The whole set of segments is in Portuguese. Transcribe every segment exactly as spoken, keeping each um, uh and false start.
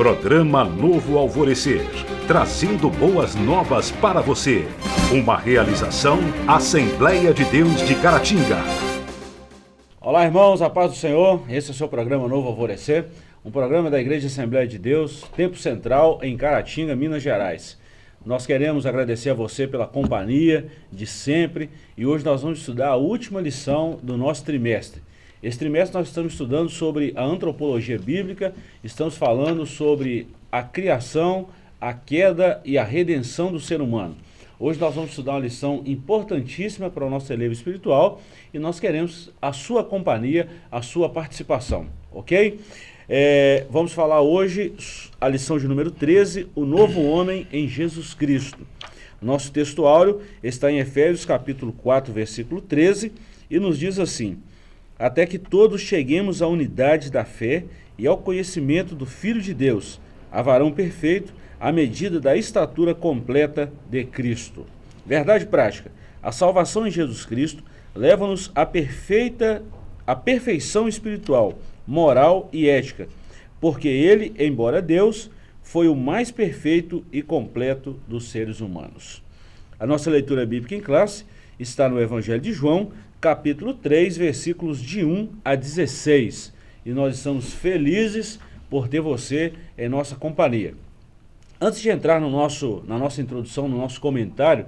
Programa Novo Alvorecer, trazendo boas novas para você. Uma realização Assembleia de Deus de Caratinga. Olá, irmãos, a paz do Senhor. Esse é o seu programa Novo Alvorecer, um programa da Igreja Assembleia de Deus, Tempo Central em Caratinga, Minas Gerais. Nós queremos agradecer a você pela companhia de sempre e hoje nós vamos estudar a última lição do nosso trimestre. Esse trimestre nós estamos estudando sobre a antropologia bíblica, estamos falando sobre a criação, a queda e a redenção do ser humano. Hoje nós vamos estudar uma lição importantíssima para o nosso elevo espiritual e nós queremos a sua companhia, a sua participação, ok? É, vamos falar hoje a lição de número treze, o novo homem em Jesus Cristo. Nosso texto áureo está em Efésios capítulo quatro, versículo treze e nos diz assim: até que todos cheguemos à unidade da fé e ao conhecimento do Filho de Deus, a varão perfeito, à medida da estatura completa de Cristo. Verdade prática, a salvação em Jesus Cristo leva-nos à perfeita, à perfeição espiritual, moral e ética, porque ele, embora Deus, foi o mais perfeito e completo dos seres humanos. A nossa leitura bíblica em classe está no Evangelho de João, capítulo três, versículos de um a dezesseis. E nós estamos felizes por ter você em nossa companhia. Antes de entrar no nosso, na nossa introdução, no nosso comentário,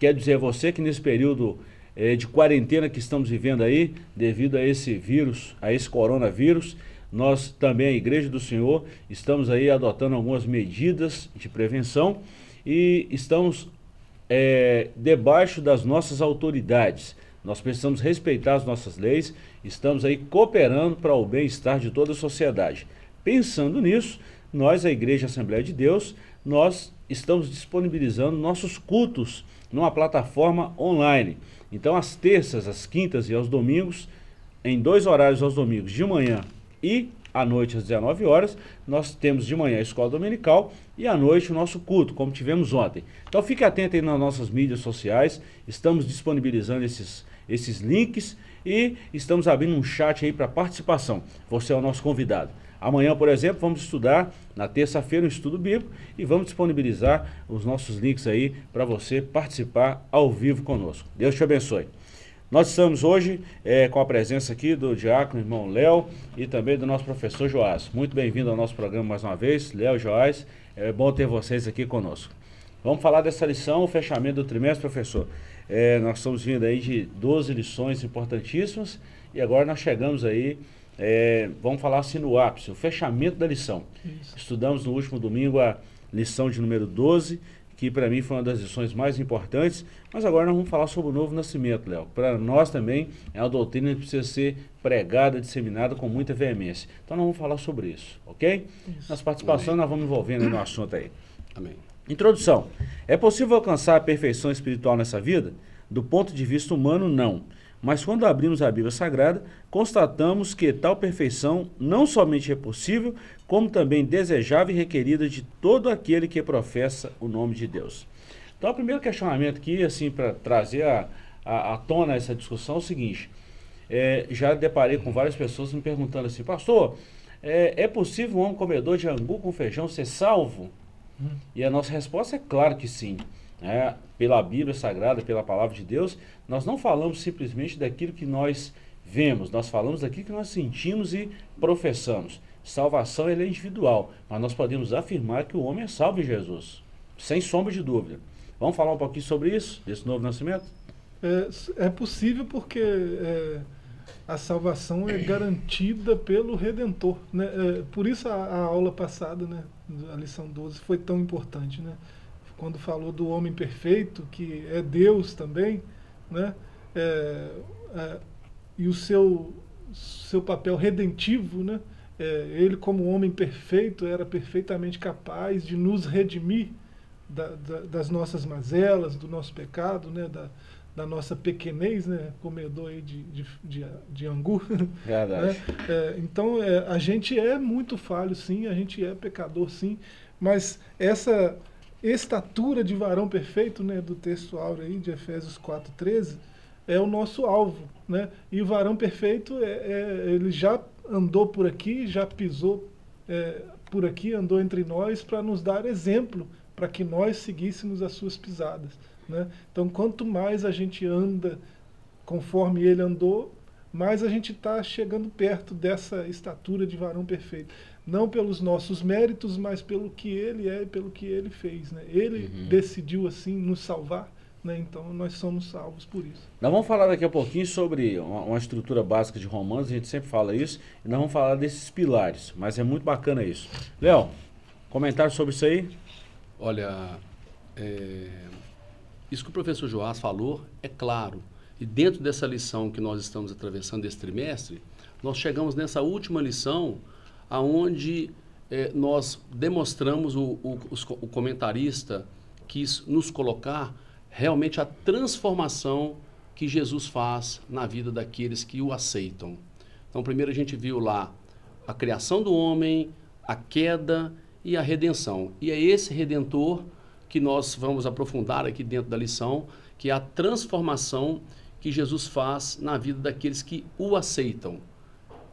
quero dizer a você que nesse período eh, de quarentena que estamos vivendo aí, devido a esse vírus, a esse coronavírus, nós também, a Igreja do Senhor, estamos aí adotando algumas medidas de prevenção e estamos eh, debaixo das nossas autoridades. Nós precisamos respeitar as nossas leis, estamos aí cooperando para o bem-estar de toda a sociedade. Pensando nisso, nós, a Igreja Assembleia de Deus, nós estamos disponibilizando nossos cultos numa plataforma online. Então, às terças, às quintas e aos domingos, em dois horários aos domingos, de manhã e à noite às dezenove horas, nós temos de manhã a escola dominical e à noite o nosso culto, como tivemos ontem. Então, fique atento aí nas nossas mídias sociais, estamos disponibilizando esses esses links e estamos abrindo um chat aí para participação. Você é o nosso convidado. Amanhã, por exemplo, vamos estudar na terça-feira um estudo bíblico e vamos disponibilizar os nossos links aí para você participar ao vivo conosco. Deus te abençoe. Nós estamos hoje é, com a presença aqui do diácono, irmão Léo, e também do nosso professor Joás. Muito bem-vindo ao nosso programa mais uma vez, Léo e Joás. É bom ter vocês aqui conosco. Vamos falar dessa lição, o fechamento do trimestre, professor. É, nós estamos vindo aí de doze lições importantíssimas e agora nós chegamos aí, é, vamos falar assim no ápice, o fechamento da lição. Isso. Estudamos no último domingo a lição de número doze, que para mim foi uma das lições mais importantes, mas agora nós vamos falar sobre o novo nascimento, Léo. Para nós também é uma doutrina que precisa ser pregada, disseminada com muita veemência. Então nós vamos falar sobre isso, ok? Isso. Nas participações, amém, nós vamos envolvendo no assunto aí. Amém. Introdução. É possível alcançar a perfeição espiritual nessa vida? Do ponto de vista humano, não. Mas quando abrimos a Bíblia Sagrada, constatamos que tal perfeição não somente é possível, como também desejável e requerida de todo aquele que professa o nome de Deus. Então, o primeiro questionamento aqui, assim, para trazer à a, a, a tona essa discussão, é o seguinte. É, já deparei com várias pessoas me perguntando assim, pastor, é, é possível um homem comedor de angu com feijão ser salvo? E a nossa resposta é claro que sim. É, pela Bíblia Sagrada, pela Palavra de Deus, nós não falamos simplesmente daquilo que nós vemos, nós falamos daquilo que nós sentimos e professamos. Salvação ela é individual, mas nós podemos afirmar que o homem é salvo em Jesus, sem sombra de dúvida. Vamos falar um pouquinho sobre isso, desse novo nascimento? É, é possível porque é, a salvação é garantida pelo Redentor, né? É, por isso a, a aula passada, né? A lição doze foi tão importante, né? Quando falou do homem perfeito, que é Deus também, né? É, é, e o seu, seu papel redentivo, né? É, ele como homem perfeito era perfeitamente capaz de nos redimir da, da, das nossas mazelas, do nosso pecado, né? Da, da nossa pequenez, né? Comedor aí de, de, de, de angu. Verdade. Né? É, então, é, a gente é muito falho, sim, a gente é pecador, sim, mas essa estatura de varão perfeito, né, do texto áureo aí, de Efésios quatro, treze, é o nosso alvo, né? E o varão perfeito, é, é, ele já andou por aqui, já pisou é, por aqui, andou entre nós para nos dar exemplo, para que nós seguíssemos as suas pisadas, né? Então, quanto mais a gente anda conforme ele andou, mais a gente está chegando perto dessa estatura de varão perfeito. Não pelos nossos méritos, mas pelo que ele é e pelo que ele fez, né? Ele uhum. decidiu, assim, nos salvar, né? Então, nós somos salvos por isso. Nós vamos falar daqui a pouquinho sobre uma, uma estrutura básica de Romanos, a gente sempre fala isso, e nós vamos falar desses pilares, mas é muito bacana isso. Léo, comentário sobre isso aí? Olha, é, isso que o professor Joás falou é claro. E dentro dessa lição que nós estamos atravessando esse trimestre, nós chegamos nessa última lição, aonde eh, nós demonstramos o, o, o comentarista quis nos colocar realmente a transformação que Jesus faz na vida daqueles que o aceitam. Então, primeiro a gente viu lá a criação do homem, a queda e a redenção. E é esse Redentor que nós vamos aprofundar aqui dentro da lição, que é a transformação que Jesus faz na vida daqueles que o aceitam.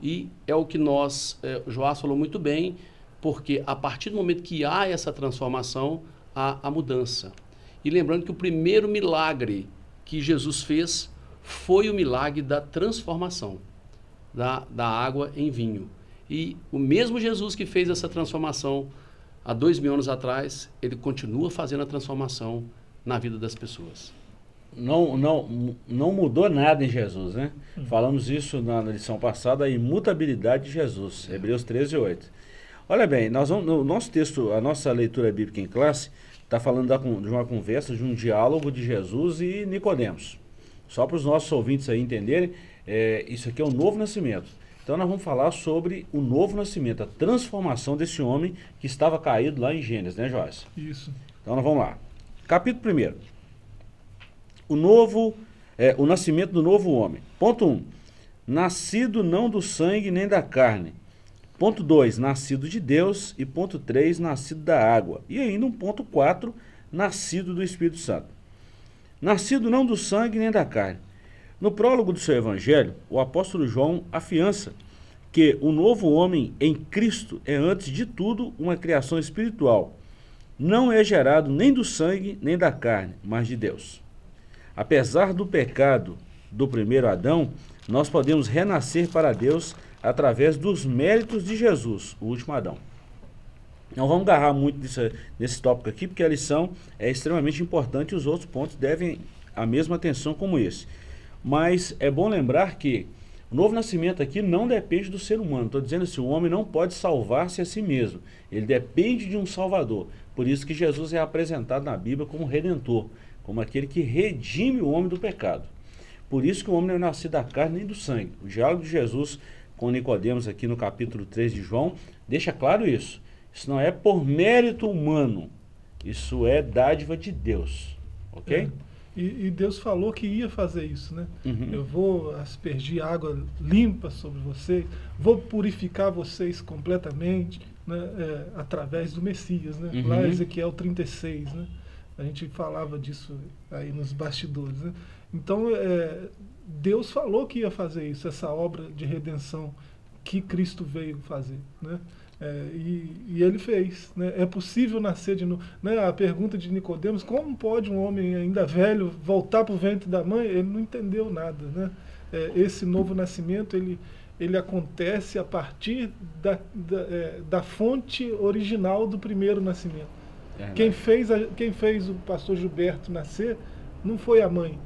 E é o que nós, eh, Joás falou muito bem, porque a partir do momento que há essa transformação, há a mudança. E lembrando que o primeiro milagre que Jesus fez foi o milagre da transformação, da, da água em vinho. E o mesmo Jesus que fez essa transformação há dois mil anos atrás, ele continua fazendo a transformação na vida das pessoas. Não, não, não mudou nada em Jesus, né? Uhum. Falamos isso na lição passada, a imutabilidade de Jesus, é. Hebreus treze, oito. Olha bem, nós vamos, no nosso texto, a nossa leitura bíblica em classe, está falando da, de uma conversa, de um diálogo de Jesus e Nicodemos. Só para os nossos ouvintes aí entenderem, é, isso aqui é o novo nascimento. Então nós vamos falar sobre o novo nascimento, a transformação desse homem que estava caído lá em Gênesis, né, Joás? Isso. Então nós vamos lá. Capítulo primeiro. O, novo, é, o nascimento do novo homem. Ponto um. Nascido não do sangue nem da carne. Ponto dois. Nascido de Deus. E ponto três. Nascido da água. E ainda um ponto quatro. Nascido do Espírito Santo. Nascido não do sangue nem da carne. No prólogo do seu evangelho, o apóstolo João afiança que o novo homem em Cristo é, antes de tudo, uma criação espiritual. Não é gerado nem do sangue nem da carne, mas de Deus. Apesar do pecado do primeiro Adão, nós podemos renascer para Deus através dos méritos de Jesus, o último Adão. Não vamos agarrar muito nesse, nesse tópico aqui, porque a lição é extremamente importante e os outros pontos devem a mesma atenção como esse. Mas é bom lembrar que o novo nascimento aqui não depende do ser humano. Estou dizendo assim, o homem não pode salvar-se a si mesmo. Ele depende de um salvador. Por isso que Jesus é apresentado na Bíblia como Redentor, como aquele que redime o homem do pecado. Por isso que o homem não é nascido da carne nem do sangue. O diálogo de Jesus com Nicodemos aqui no capítulo três de João deixa claro isso. Isso não é por mérito humano, isso é dádiva de Deus, ok? É. E, e Deus falou que ia fazer isso, né? Uhum. Eu vou aspergir água limpa sobre vocês, vou purificar vocês completamente, né? É, através do Messias, né? Uhum. Lá Ezequiel trinta e seis, né? A gente falava disso aí nos bastidores, né? Então, é, Deus falou que ia fazer isso, essa obra de redenção que Cristo veio fazer, né? É, e, e ele fez, né? É possível nascer de novo, né? A pergunta de Nicodemos, como pode um homem ainda velho voltar para o ventre da mãe? Ele não entendeu nada, né? É, esse novo nascimento, ele, ele acontece a partir da, da, é, da fonte original do primeiro nascimento. Quem fez, a, quem fez o pastor Gilberto nascer não foi a mãe,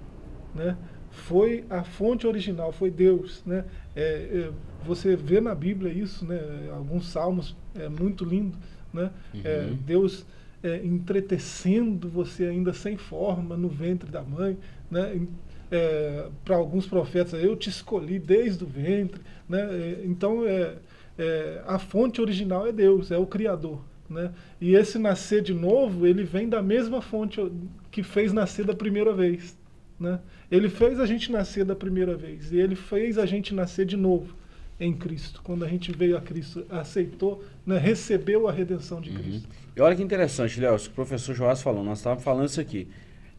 né? Foi a fonte original, foi Deus, né? É, é, você vê na Bíblia isso, né? Alguns salmos, é muito lindo, né? Uhum. É, Deus é, entretecendo você ainda sem forma no ventre da mãe, né? É, para alguns profetas, eu te escolhi desde o ventre, né? É, então, é, é, a fonte original é Deus, é o Criador, né? E esse nascer de novo, ele vem da mesma fonte que fez nascer da primeira vez, né? Ele fez a gente nascer da primeira vez e ele fez a gente nascer de novo em Cristo, quando a gente veio a Cristo, aceitou, né? Recebeu a redenção de Cristo. Uhum. E olha que interessante, Léo, isso que o professor Joás falou, nós estávamos falando isso aqui,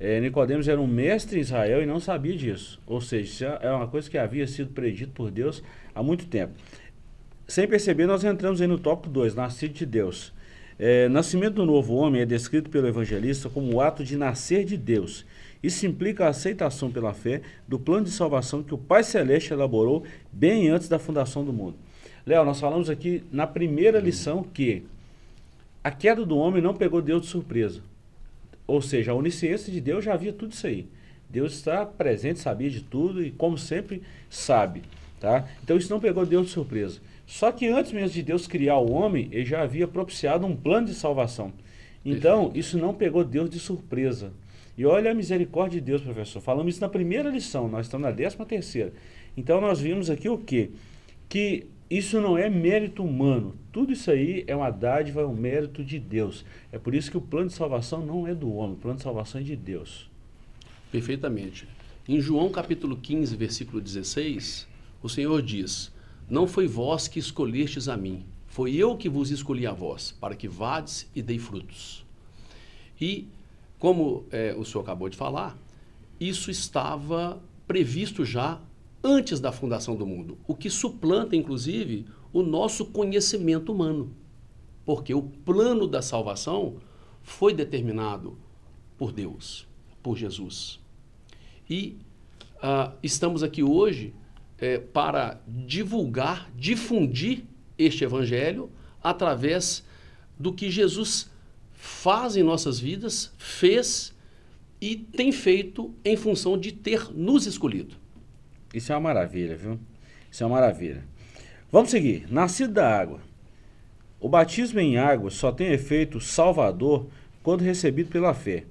é, Nicodemos era um mestre em Israel e não sabia disso, ou seja, isso é uma coisa que havia sido predito por Deus há muito tempo. sem perceber, nós entramos aí no tópico dois, nascido de Deus. É, nascimento do novo homem é descrito pelo evangelista como o ato de nascer de Deus. Isso implica a aceitação pela fé do plano de salvação que o Pai Celeste elaborou bem antes da fundação do mundo. Léo, nós falamos aqui na primeira lição que a queda do homem não pegou Deus de surpresa. Ou seja, a onisciência de Deus já havia tudo isso aí. Deus está presente, sabia de tudo e, como sempre, sabe. Tá? Então isso não pegou Deus de surpresa. Só que antes mesmo de Deus criar o homem, ele já havia propiciado um plano de salvação. Então, isso não pegou Deus de surpresa. E olha a misericórdia de Deus, professor. Falamos isso na primeira lição, nós estamos na décima terceira. Então, nós vimos aqui o quê? Que isso não é mérito humano. Tudo isso aí é uma dádiva, é um mérito de Deus. É por isso que o plano de salvação não é do homem, o plano de salvação é de Deus. Perfeitamente. Em João capítulo quinze, versículo dezesseis, o Senhor diz... Não foi vós que escolhestes a mim, foi eu que vos escolhi a vós, para que vades e dei frutos. E, como é, o senhor acabou de falar, isso estava previsto já antes da fundação do mundo, o que suplanta, inclusive, o nosso conhecimento humano. Porque o plano da salvação foi determinado por Deus, por Jesus. E uh, estamos aqui hoje... É, para divulgar, difundir este evangelho através do que Jesus faz em nossas vidas, fez e tem feito em função de ter nos escolhido. Isso é uma maravilha, viu? Isso é uma maravilha. Vamos seguir. Nascido da água. O batismo em água só tem efeito salvador quando recebido pela fé.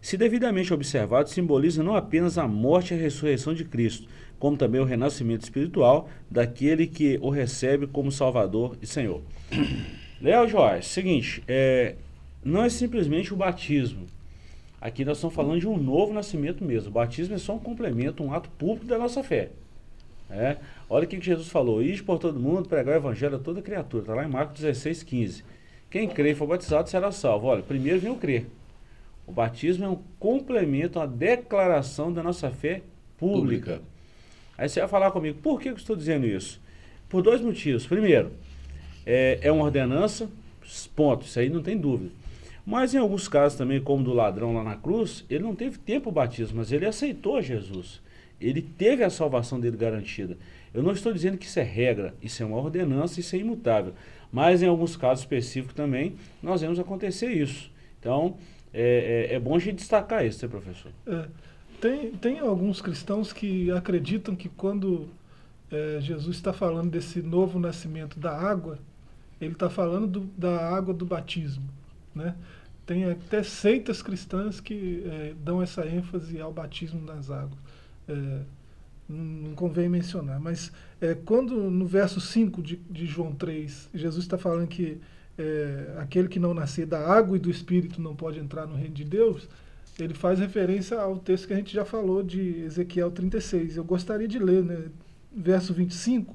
Se devidamente observado, simboliza não apenas a morte e a ressurreição de Cristo, como também o renascimento espiritual daquele que o recebe como Salvador e Senhor. Léo, Joás, seguinte, é, não é simplesmente o batismo. Aqui nós estamos falando de um novo nascimento mesmo. O batismo é só um complemento, um ato público da nossa fé. É, olha o que Jesus falou, ide por todo mundo, pregar o evangelho a toda criatura. Está lá em Marcos dezesseis, quinze. Quem crê e for batizado será salvo. Olha, primeiro vem o crer. O batismo é um complemento, uma declaração da nossa fé pública. pública. Aí você vai falar comigo, por que eu estou dizendo isso? Por dois motivos. Primeiro, é, é uma ordenança, ponto, isso aí não tem dúvida. Mas em alguns casos também, como do ladrão lá na cruz, ele não teve tempo o batismo, mas ele aceitou Jesus. Ele teve a salvação dele garantida. Eu não estou dizendo que isso é regra, isso é uma ordenança, isso é imutável. Mas em alguns casos específicos também, nós vemos acontecer isso. Então... É, é, é bom a gente destacar isso, né, professor? É, tem, tem alguns cristãos que acreditam que quando é, Jesus está falando desse novo nascimento da água, ele está falando do, da água do batismo, né? Tem até seitas cristãs que é, dão essa ênfase ao batismo nas águas. É, não convém mencionar, mas é, quando no verso cinco de, de João três, Jesus está falando que É, aquele que não nascer da água e do Espírito não pode entrar no reino de Deus, ele faz referência ao texto que a gente já falou de Ezequiel trinta e seis. Eu gostaria de ler, né? Verso vinte e cinco.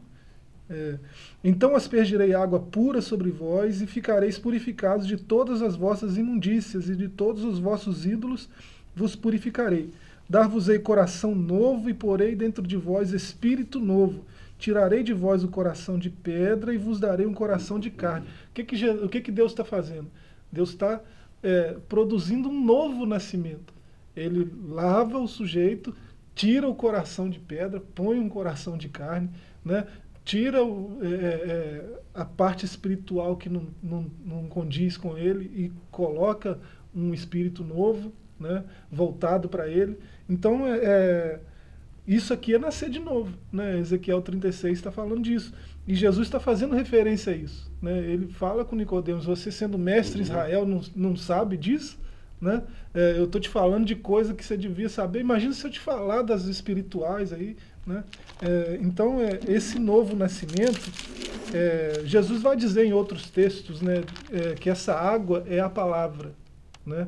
É, então aspergirei água pura sobre vós e ficareis purificados de todas as vossas imundícias e de todos os vossos ídolos vos purificarei. Dar-vos-ei coração novo e porei dentro de vós espírito novo. Tirarei de vós o coração de pedra e vos darei um coração de carne. O que, que, o que, que Deus está fazendo? Deus está é, produzindo um novo nascimento. Ele lava o sujeito, tira o coração de pedra, põe um coração de carne, né? Tira o, é, é, a parte espiritual que não, não, não condiz com ele e coloca um espírito novo, né? Voltado para ele. Então, é... é isso aqui é nascer de novo, né? Ezequiel trinta e seis está falando disso. E Jesus está fazendo referência a isso, né? Ele fala com Nicodemos, você sendo mestre em Israel não, não sabe disso, né? É, eu estou te falando de coisa que você devia saber. Imagina se eu te falar das espirituais aí, né? É, então, é, esse novo nascimento, é, Jesus vai dizer em outros textos, né, é, que essa água é a palavra, né?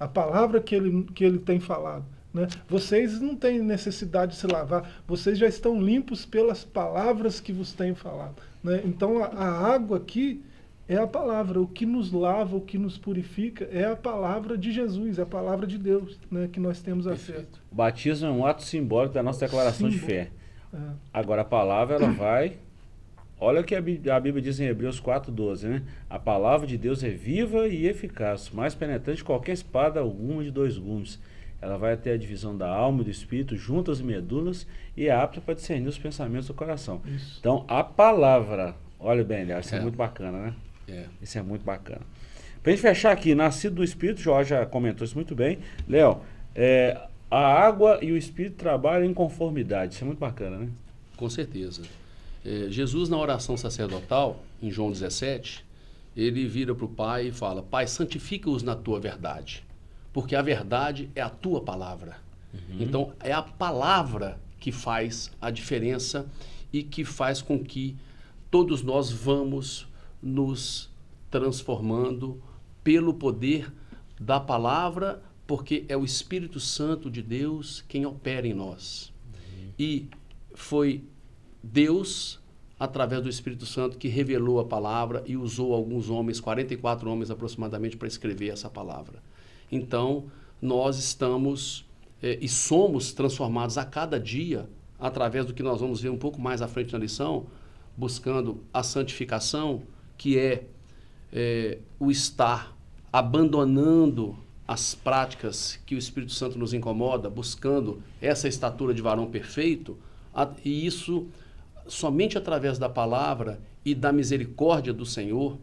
A palavra que ele, que ele tem falado. Né? Vocês não têm necessidade de se lavar, vocês já estão limpos pelas palavras que vos tenho falado, né? Então a, a água aqui é a palavra, o que nos lava, o que nos purifica é a palavra de Jesus, é a palavra de Deus, né, que nós temos acesso. O batismo é um ato simbólico da nossa declaração Simbol... de fé. É. Agora a palavra ela vai Olha o que a Bíblia, a Bíblia diz em Hebreus quatro, doze, né? A palavra de Deus é viva e eficaz, mais penetrante que qualquer espada alguma de dois gumes. Ela vai até a divisão da alma e do espírito, juntas e medulas, e é apta para discernir os pensamentos do coração. Isso. Então, a palavra... Olha bem, Léo, isso é. é muito bacana, né? É. Isso é muito bacana. Para a gente fechar aqui, nascido do espírito, Joás já comentou isso muito bem. Léo, é, a água e o espírito trabalham em conformidade. Isso é muito bacana, né? Com certeza. É, Jesus, na oração sacerdotal, em João dezessete, ele vira para o Pai e fala: Pai, santifica-os na tua verdade. Porque a verdade é a tua palavra. Uhum. Então, é a palavra que faz a diferença e que faz com que todos nós vamos nos transformando pelo poder da palavra, porque é o Espírito Santo de Deus quem opera em nós. Uhum. E foi Deus, através do Espírito Santo, que revelou a palavra e usou alguns homens, quarenta e quatro homens aproximadamente, para escrever essa palavra. Então, nós estamos eh, e somos transformados a cada dia, através do que nós vamos ver um pouco mais à frente na lição, buscando a santificação, que é eh, o estar abandonando as práticas que o Espírito Santo nos incomoda, buscando essa estatura de varão perfeito, a, e isso somente através da palavra e da misericórdia do Senhor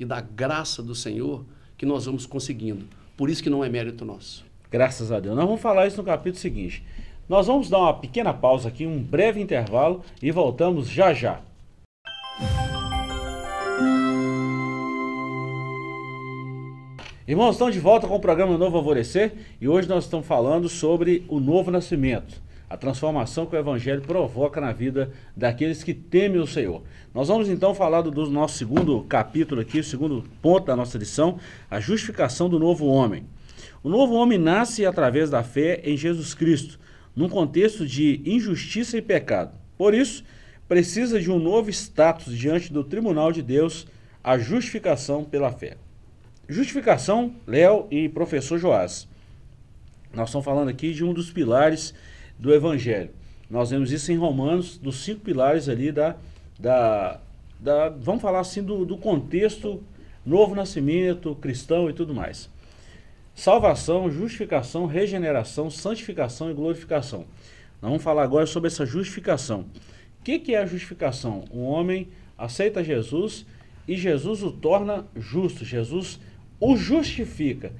e da graça do Senhor que nós vamos conseguindo. Por isso que não é mérito nosso. Graças a Deus. Nós vamos falar isso no capítulo seguinte. Nós vamos dar uma pequena pausa aqui, um breve intervalo, e voltamos já já. Irmãos, estamos de volta com o programa Novo Alvorecer, e hoje nós estamos falando sobre o novo nascimento, a transformação que o Evangelho provoca na vida daqueles que temem o Senhor. Nós vamos então falar do nosso segundo capítulo aqui, o segundo ponto da nossa lição, a justificação do novo homem. O novo homem nasce através da fé em Jesus Cristo, num contexto de injustiça e pecado. Por isso, precisa de um novo status diante do tribunal de Deus, a justificação pela fé. Justificação, Léo e professor Joás. Nós estamos falando aqui de um dos pilares do Evangelho. Nós vemos isso em Romanos, dos cinco pilares ali da, da, da vamos falar assim, do, do contexto novo nascimento, cristão e tudo mais. Salvação, justificação, regeneração, santificação e glorificação. Nós vamos falar agora sobre essa justificação. O que, que é a justificação? Um homem aceita Jesus e Jesus o torna justo. Jesus o justifica.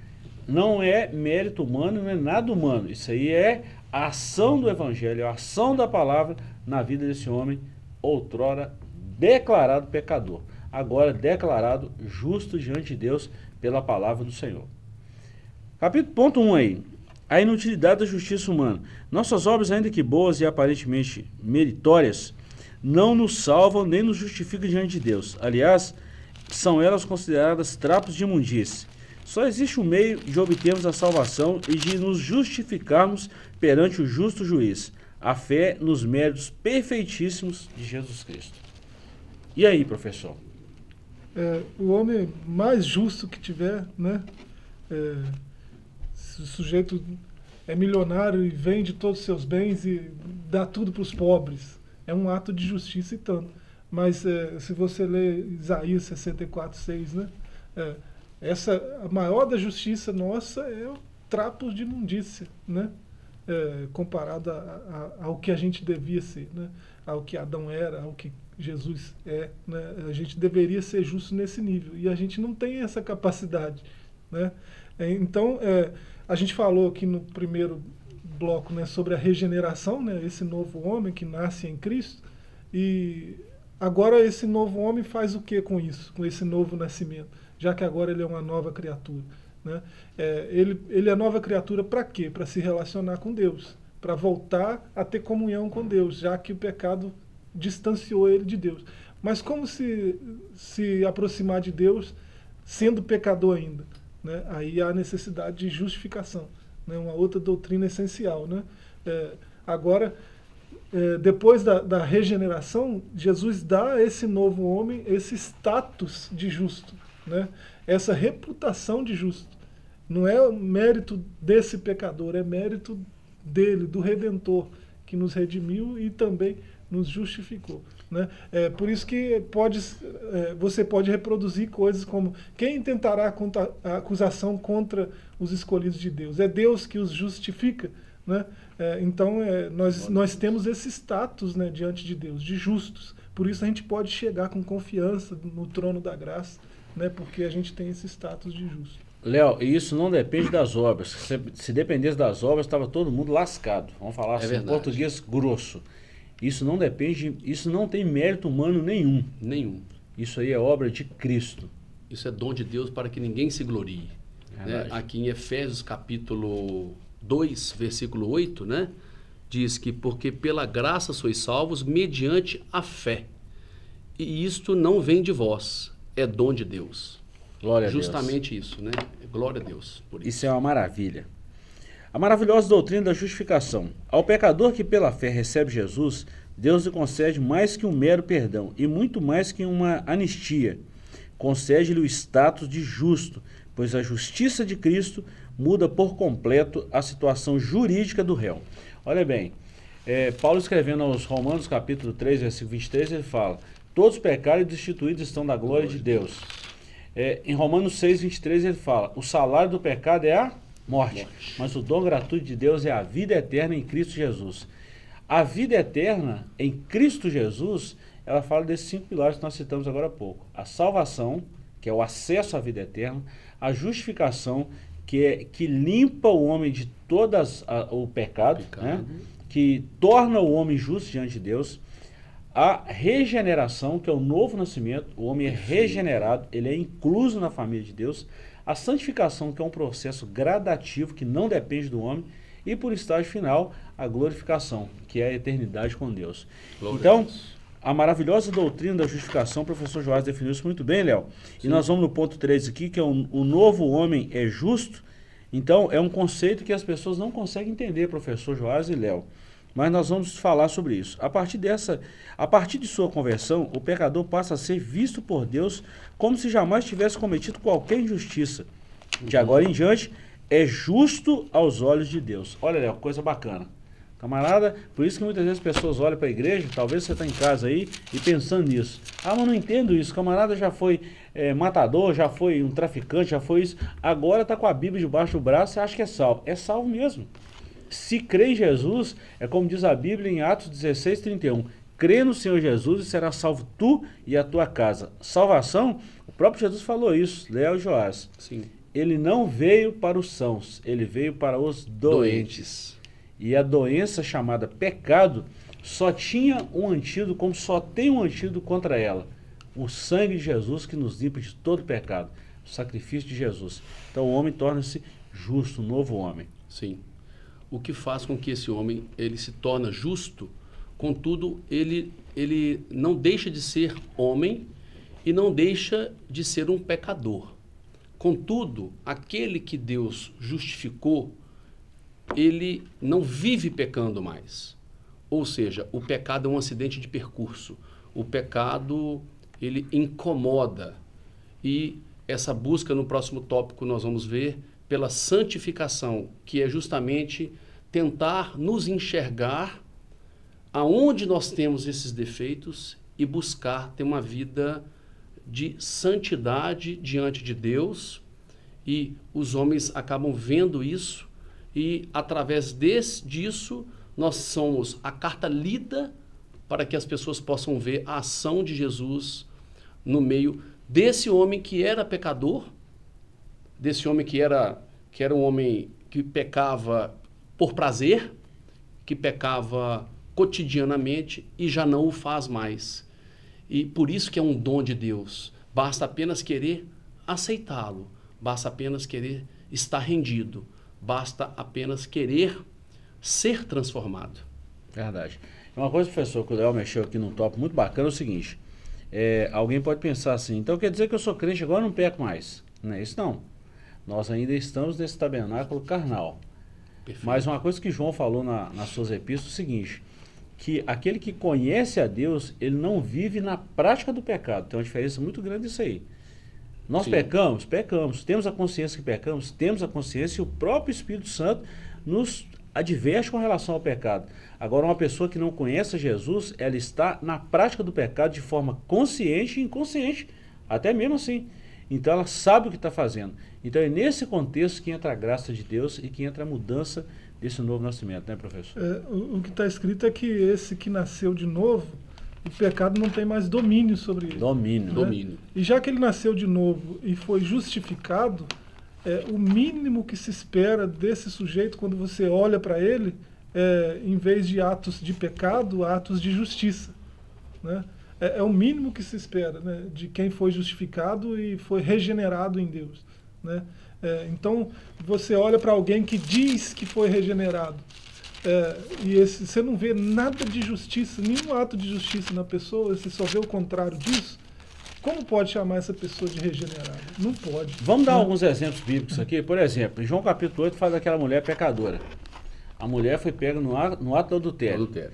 Não é mérito humano, não é nada humano. Isso aí é a ação do Evangelho, a ação da palavra na vida desse homem, outrora declarado pecador, agora declarado justo diante de Deus pela palavra do Senhor. Capítulo ponto um aí, a inutilidade da justiça humana. Nossas obras, ainda que boas e aparentemente meritórias, não nos salvam nem nos justificam diante de Deus. Aliás, são elas consideradas trapos de imundície. Só existe um meio de obtermos a salvação e de nos justificarmos perante o justo juiz, a fé nos méritos perfeitíssimos de Jesus Cristo. E aí, professor? É, o homem mais justo que tiver, né? É, se o sujeito é milionário e vende todos os seus bens e dá tudo para os pobres, é um ato de justiça e tanto. Mas é, se você lê Isaías sessenta e quatro, seis, né? É, Essa, a maior da justiça nossa é o trapo de imundícia, né? É, comparado a, a, ao que a gente devia ser, né? Ao que Adão era, ao que Jesus é, né? A gente deveria ser justo nesse nível, e a gente não tem essa capacidade, né? É, então, é, a gente falou aqui no primeiro bloco, né, sobre a regeneração, né? Esse novo homem que nasce em Cristo, e agora esse novo homem faz o que com isso, com esse novo nascimento? Já que agora ele é uma nova criatura, né? É, ele, ele é nova criatura para quê? Para se relacionar com Deus, para voltar a ter comunhão com Deus, já que o pecado distanciou ele de Deus. Mas como se, se aproximar de Deus sendo pecador ainda, né? Aí há a necessidade de justificação, né? Uma outra doutrina essencial, né? É, agora, é, depois da, da regeneração, Jesus dá a esse novo homem esse status de justo, né? Essa reputação de justo. Não é o mérito desse pecador, é mérito dele, do Redentor, que nos redimiu e também nos justificou. Né? É, por isso que pode, é, você pode reproduzir coisas como: quem tentará a acusação contra os escolhidos de Deus? É Deus que os justifica. Né? É, então, é, nós, nós temos esse status, né, diante de Deus, de justos. Por isso a gente pode chegar com confiança no trono da graça, né, porque a gente tem esse status de justo. Léo, e isso não depende das obras. Se, se dependesse das obras, estava todo mundo lascado. Vamos falar assim, em português grosso. Isso não depende, isso não tem mérito humano nenhum. Nenhum. Isso aí é obra de Cristo. Isso é dom de Deus para que ninguém se glorie. Né? Aqui em Efésios capítulo dois, versículo oito, né? Diz que porque pela graça sois salvos mediante a fé. E isto não vem de vós, é dom de Deus. Glória a Deus. Justamente isso, né? Glória a Deus. Por isso. Isso é uma maravilha. A maravilhosa doutrina da justificação. Ao pecador que pela fé recebe Jesus, Deus lhe concede mais que um mero perdão e muito mais que uma anistia. Concede-lhe o status de justo, pois a justiça de Cristo muda por completo a situação jurídica do réu. Olha bem, é, Paulo, escrevendo aos Romanos, capítulo três, versículo vinte e três, ele fala: todos pecaram e destituídos estão da glória de Deus. É, em Romanos seis, vinte e três, ele fala: o salário do pecado é a morte, mas o dom gratuito de Deus é a vida eterna em Cristo Jesus. A vida eterna em Cristo Jesus, ela fala desses cinco pilares que nós citamos agora há pouco: a salvação, que é o acesso à vida eterna; a justificação, que é que limpa o homem de todas a, o pecado, o pecado. Né? Que torna o homem justo diante de Deus; a regeneração, que é o novo nascimento, o homem é regenerado, ele é incluso na família de Deus; a santificação, que é um processo gradativo, que não depende do homem; e, por estágio final, a glorificação, que é a eternidade com Deus. Glória. Então, a maravilhosa doutrina da justificação, o professor Joás definiu isso muito bem, Léo. E nós vamos no ponto três aqui, que é o, o novo homem é justo. Então, é um conceito que as pessoas não conseguem entender, professor Joás e Léo. Mas nós vamos falar sobre isso. A partir dessa, a partir de sua conversão, o pecador passa a ser visto por Deus como se jamais tivesse cometido qualquer injustiça. De agora em diante, é justo aos olhos de Deus. Olha, Léo, coisa bacana. Camarada, por isso que muitas vezes as pessoas olham para a igreja, talvez você está em casa aí e pensando nisso. Ah, mas não entendo isso, camarada já foi é, matador, já foi um traficante, já foi isso. Agora está com a Bíblia debaixo do braço e acha que é salvo. É salvo mesmo. Se crê em Jesus, é como diz a Bíblia em Atos dezesseis, trinta e um. Crê no Senhor Jesus e será salvo tu e a tua casa. Salvação, o próprio Jesus falou isso, Léo e Joás. Sim. Ele não veio para os sãos, ele veio para os doentes. doentes. E a doença chamada pecado só tinha um antídoto, como só tem um antídoto contra ela: o sangue de Jesus, que nos limpa de todo pecado, o sacrifício de Jesus. Então o homem torna-se justo, um novo homem. Sim. O que faz com que esse homem ele se torna justo, contudo ele, ele não deixa de ser homem e não deixa de ser um pecador. Contudo, aquele que Deus justificou, ele não vive pecando mais. Ou seja, o pecado é um acidente de percurso. O pecado, ele incomoda. E essa busca, no próximo tópico, nós vamos ver, pela santificação, que é justamente tentar nos enxergar aonde nós temos esses defeitos e buscar ter uma vida de santidade diante de Deus. E os homens acabam vendo isso. E através desse, disso, nós somos a carta lida para que as pessoas possam ver a ação de Jesus no meio desse homem que era pecador, desse homem que era, que era um homem que pecava por prazer, que pecava cotidianamente e já não o faz mais. E por isso que é um dom de Deus. Basta apenas querer aceitá-lo, basta apenas querer estar rendido. Basta apenas querer ser transformado. Verdade. Uma coisa, professor, que o Léo mexeu aqui num tópico muito bacana é o seguinte. É, alguém pode pensar assim: então quer dizer que eu sou crente, agora eu não peco mais. Não é isso não. Nós ainda estamos nesse tabernáculo carnal. Perfeito. Mas uma coisa que João falou na, nas suas epístolas é o seguinte: que aquele que conhece a Deus, ele não vive na prática do pecado. Tem uma diferença muito grande disso aí. Nós Sim. pecamos, pecamos, temos a consciência que pecamos, temos a consciência, e o próprio Espírito Santo nos adverte com relação ao pecado. Agora, uma pessoa que não conhece Jesus, ela está na prática do pecado de forma consciente e inconsciente, até mesmo assim. Então, ela sabe o que está fazendo. Então, é nesse contexto que entra a graça de Deus e que entra a mudança desse novo nascimento, né, professor? É, o, o que está escrito é que esse que nasceu de novo, o pecado não tem mais domínio sobre ele. Domínio. Né? Domínio. E já que ele nasceu de novo e foi justificado, é, o mínimo que se espera desse sujeito, quando você olha para ele, é, em vez de atos de pecado, atos de justiça. Né? É, é o mínimo que se espera, né, de quem foi justificado e foi regenerado em Deus. Né? É, então, você olha para alguém que diz que foi regenerado, é, e esse, você não vê nada de justiça, nenhum ato de justiça na pessoa, você só vê o contrário disso. Como pode chamar essa pessoa de regenerada? Não pode. Vamos dar não. alguns exemplos bíblicos aqui. Por exemplo, João capítulo oito fala daquela mulher pecadora. A mulher foi pega no ato, no ato do adultério. adultério.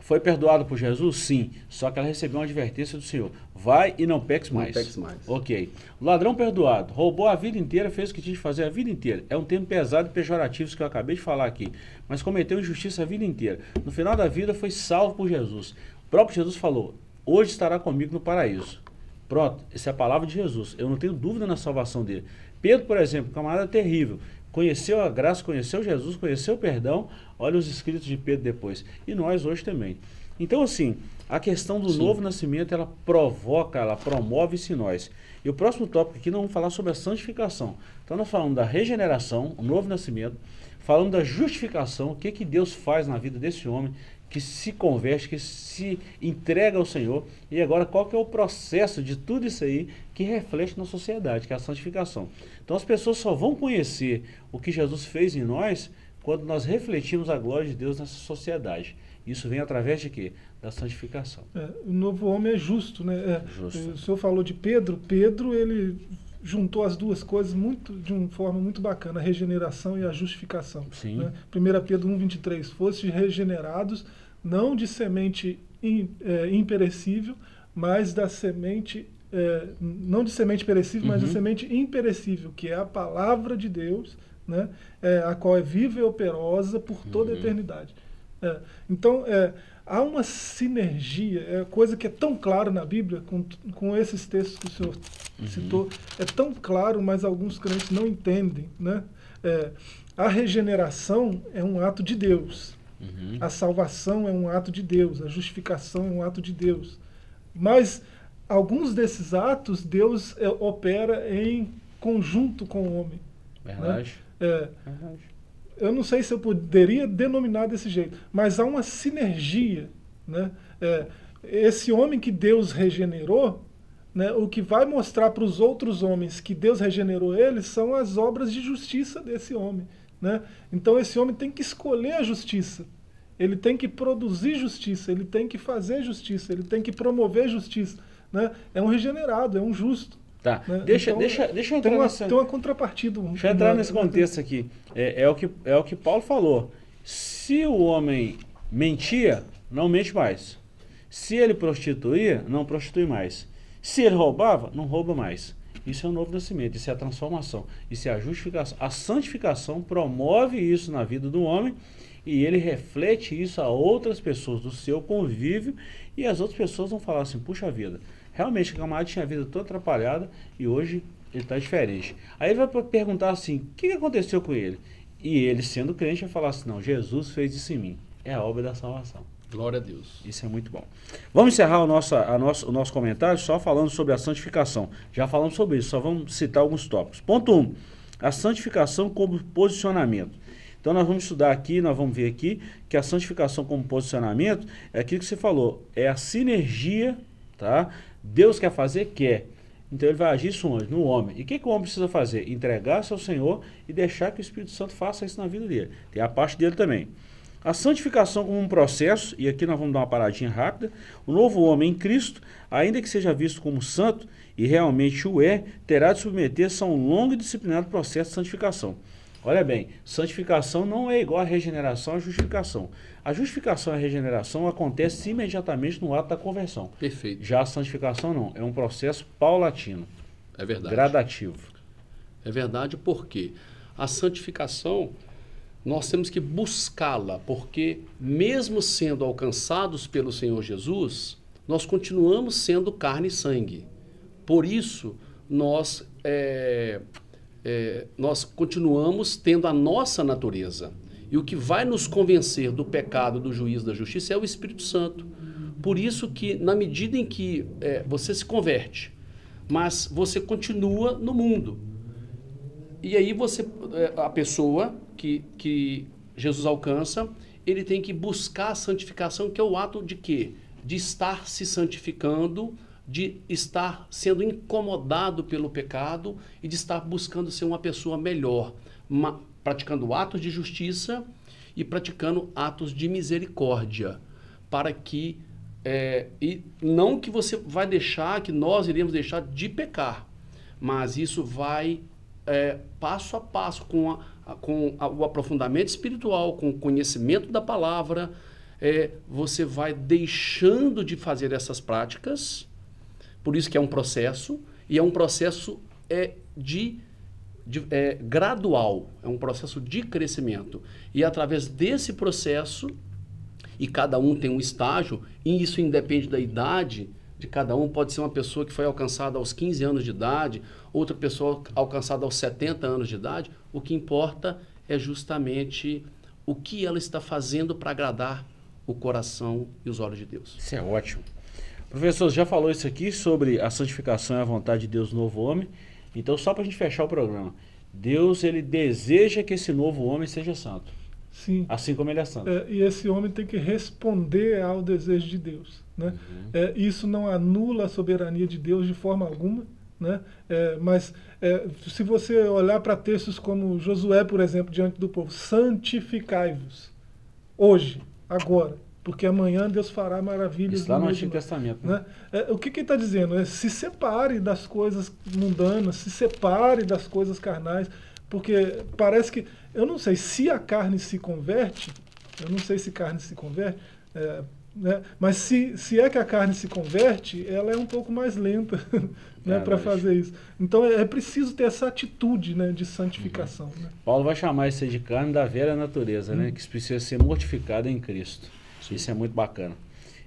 Foi perdoada por Jesus? Sim. Só que ela recebeu uma advertência do Senhor. Vai e não peques mais. Não peques mais. Ok. O ladrão perdoado. Roubou a vida inteira, fez o que tinha de fazer a vida inteira. É um termo pesado e pejorativo que eu acabei de falar aqui. Mas cometeu injustiça a vida inteira. No final da vida foi salvo por Jesus. O próprio Jesus falou, hoje estará comigo no paraíso. Pronto, essa é a palavra de Jesus. Eu não tenho dúvida na salvação dele. Pedro, por exemplo, camarada terrível. Conheceu a graça, conheceu Jesus, conheceu o perdão. Olha os escritos de Pedro depois. E nós hoje também. Então, assim, a questão do Sim. novo nascimento, ela provoca, ela promove-se em nós. E o próximo tópico aqui, nós vamos falar sobre a santificação. Então, nós falamos da regeneração, o novo nascimento. Falamos da justificação, o que, que Deus faz na vida desse homem que se converte, que se entrega ao Senhor. E agora, qual que é o processo de tudo isso aí que reflete na sociedade, que é a santificação. Então, as pessoas só vão conhecer o que Jesus fez em nós quando nós refletimos a glória de Deus nessa sociedade. Isso vem através de quê? Da santificação. É, o novo homem é justo, né? É, justo. O senhor falou de Pedro. Pedro, ele juntou as duas coisas muito, de uma forma muito bacana, a regeneração e a justificação. Sim. Né? primeira Pedro um, vinte e três, foste regenerados, não de semente in, é, imperecível, mas da semente, é, não de semente perecível, uhum. mas da semente imperecível, que é a palavra de Deus, né? É, a qual é viva e operosa por toda uhum. a eternidade. É, então, é, há uma sinergia, é, coisa que é tão clara na Bíblia, com, com esses textos que o senhor uhum. citou, é tão claro, mas alguns crentes não entendem. Né? É, a regeneração é um ato de Deus. Uhum. A salvação é um ato de Deus, a justificação é um ato de Deus. Mas alguns desses atos, Deus é, opera em conjunto com o homem. Verdade. Né? É, Verdade. Eu não sei se eu poderia denominar desse jeito, mas há uma sinergia. Né? É, esse homem que Deus regenerou, né, o que vai mostrar para os outros homens que Deus regenerou eles são as obras de justiça desse homem. Né? Então esse homem tem que escolher a justiça, ele tem que produzir justiça, ele tem que fazer justiça, ele tem que promover justiça, né? É um regenerado, é um justo. Tá. Né? Deixa, então, deixa, deixa eu entrar tem uma, nessa... tem uma contrapartida. Deixa eu entrar nesse contexto aqui. É, é, o que, é o que Paulo falou. Se o homem mentia, não mente mais. Se ele prostituía, não prostitui mais. Se ele roubava, não rouba mais. Isso é o novo nascimento, isso é a transformação, isso é a justificação. A santificação promove isso na vida do homem e ele reflete isso a outras pessoas do seu convívio e as outras pessoas vão falar assim, puxa vida, realmente o camarada tinha a vida toda atrapalhada e hoje ele está diferente. Aí ele vai perguntar assim, o que aconteceu com ele? E ele, sendo crente, vai falar assim, não, Jesus fez isso em mim, é a obra da salvação. Glória a Deus. Isso é muito bom. Vamos encerrar o nosso, a nosso, o nosso comentário só falando sobre a santificação. Já falamos sobre isso, só vamos citar alguns tópicos. Ponto um, a santificação como posicionamento. Então nós vamos estudar aqui, nós vamos ver aqui, que a santificação como posicionamento é aquilo que você falou, é a sinergia, tá? Deus quer fazer, quer. Então ele vai agir isso onde? No homem. E o que, que o homem precisa fazer? Entregar-se ao Senhor e deixar que o Espírito Santo faça isso na vida dele. Tem a parte dele também. A santificação como um processo, e aqui nós vamos dar uma paradinha rápida, o novo homem em Cristo, ainda que seja visto como santo, e realmente o é, terá de submeter-se a um longo e disciplinado processo de santificação. Olha bem, santificação não é igual à regeneração, à justificação. A justificação e a regeneração acontece imediatamente no ato da conversão. Perfeito. Já a santificação não, é um processo paulatino. É verdade. Gradativo. É verdade, porque a santificação... nós temos que buscá-la, porque mesmo sendo alcançados pelo Senhor Jesus, nós continuamos sendo carne e sangue. Por isso, nós, é, é, nós continuamos tendo a nossa natureza. E o que vai nos convencer do pecado, do juízo, da justiça é o Espírito Santo. Por isso que, na medida em que é, você se converte, mas você continua no mundo. E aí você, a pessoa que, que Jesus alcança, ele tem que buscar a santificação, que é o ato de quê? De estar se santificando, de estar sendo incomodado pelo pecado e de estar buscando ser uma pessoa melhor, uma, praticando atos de justiça e praticando atos de misericórdia, para que, é, e não que você vai deixar, que nós iremos deixar de pecar, mas isso vai é, passo a passo com, a, com a, o aprofundamento espiritual, com o conhecimento da palavra, é, você vai deixando de fazer essas práticas. Por isso que é um processo, e é um processo é, de, de, é, gradual, é um processo de crescimento. E através desse processo, e cada um tem um estágio, e isso independe da idade de cada um, pode ser uma pessoa que foi alcançada aos quinze anos de idade, outra pessoa alcançada aos setenta anos de idade, o que importa é justamente o que ela está fazendo para agradar o coração e os olhos de Deus. Isso é ótimo. Professor, já falou isso aqui sobre a santificação e a vontade de Deus no novo homem. Então, só para a gente fechar o programa, Deus, ele deseja que esse novo homem seja santo. Sim. Assim como ele é santo. É, e esse homem tem que responder ao desejo de Deus, né? Uhum. É, isso não anula a soberania de Deus de forma alguma, né? É, mas é, se você olhar para textos como Josué, por exemplo, diante do povo, santificai-vos hoje, agora, porque amanhã Deus fará maravilhas. Isso lá no Antigo Testamento, né? É, o que que ele está dizendo? É, se separe das coisas mundanas, se separe das coisas carnais, porque parece que, eu não sei, se a carne se converte, eu não sei se carne se converte, é, né? Mas se, se é que a carne se converte, ela é um pouco mais lenta, né, para fazer isso. Então é, é preciso ter essa atitude, né, de santificação. Uhum. Né? Paulo vai chamar isso de carne da velha natureza, uhum, né, que precisa ser mortificada em Cristo. Sim. Isso é muito bacana.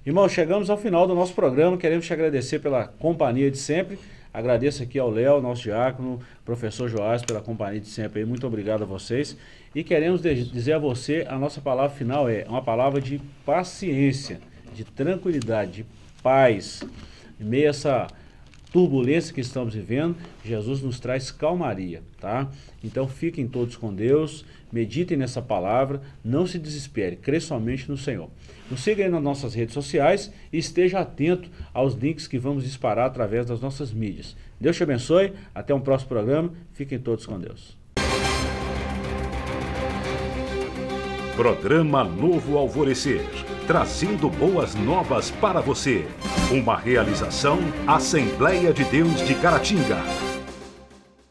Irmão, chegamos ao final do nosso programa, queremos te agradecer pela companhia de sempre. Agradeço aqui ao Léo, nosso diácono, professor Joás, pela companhia de sempre. Muito obrigado a vocês. E queremos dizer a você, a nossa palavra final é uma palavra de paciência, de tranquilidade, de paz. Em meio a essa turbulência que estamos vivendo, Jesus nos traz calmaria, tá? Então fiquem todos com Deus, meditem nessa palavra, não se desespere, crê somente no Senhor. Nos siga aí nas nossas redes sociais e esteja atento aos links que vamos disparar através das nossas mídias. Deus te abençoe, até um próximo programa, fiquem todos com Deus. Programa Novo Alvorecer, trazendo boas novas para você. Uma realização Assembleia de Deus de Caratinga.